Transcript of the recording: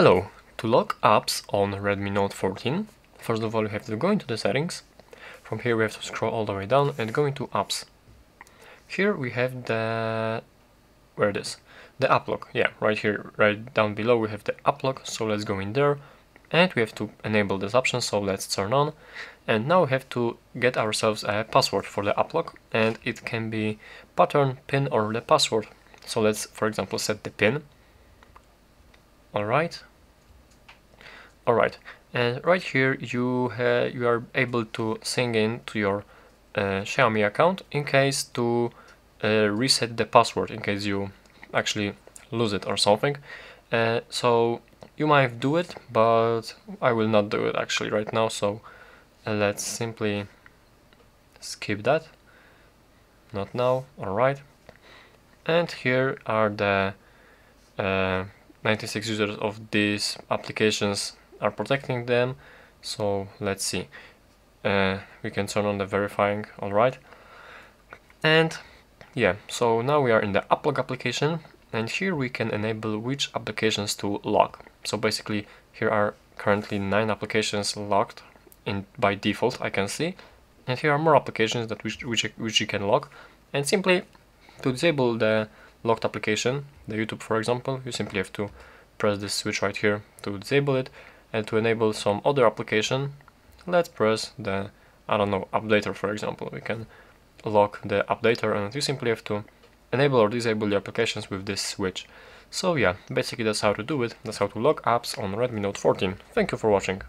Hello, to lock apps on Redmi Note 14, first of all you have to go into the settings, from here we have to scroll all the way down and go into apps. Here we have the app lock, yeah, right here, right down below we have the app lock, so let's go in there and we have to enable this option, so let's turn on. And now we have to get ourselves a password for the app lock, and it can be pattern, pin or the password, so let's for example set the pin. All right, and right here you are able to sync in to your Xiaomi account in case to reset the password, in case you actually lose it or something. So you might do it, but I will not do it actually right now, so let's simply skip that. Not now. All right, and here are the 96 users of these applications are protecting them, so let's see. We can turn on the verifying, alright. And yeah, so now we are in the app lock application, and here we can enable which applications to lock. So basically here are currently 9 applications locked in by default, I can see, and here are more applications that which you can lock. And simply to disable the locked application, the YouTube for example, you simply have to press this switch right here to disable it, and to enable some other application, let's press the, I don't know, updater for example. We can lock the updater, and you simply have to enable or disable the applications with this switch. So yeah, basically that's how to do it, that's how to lock apps on Redmi Note 14. Thank you for watching.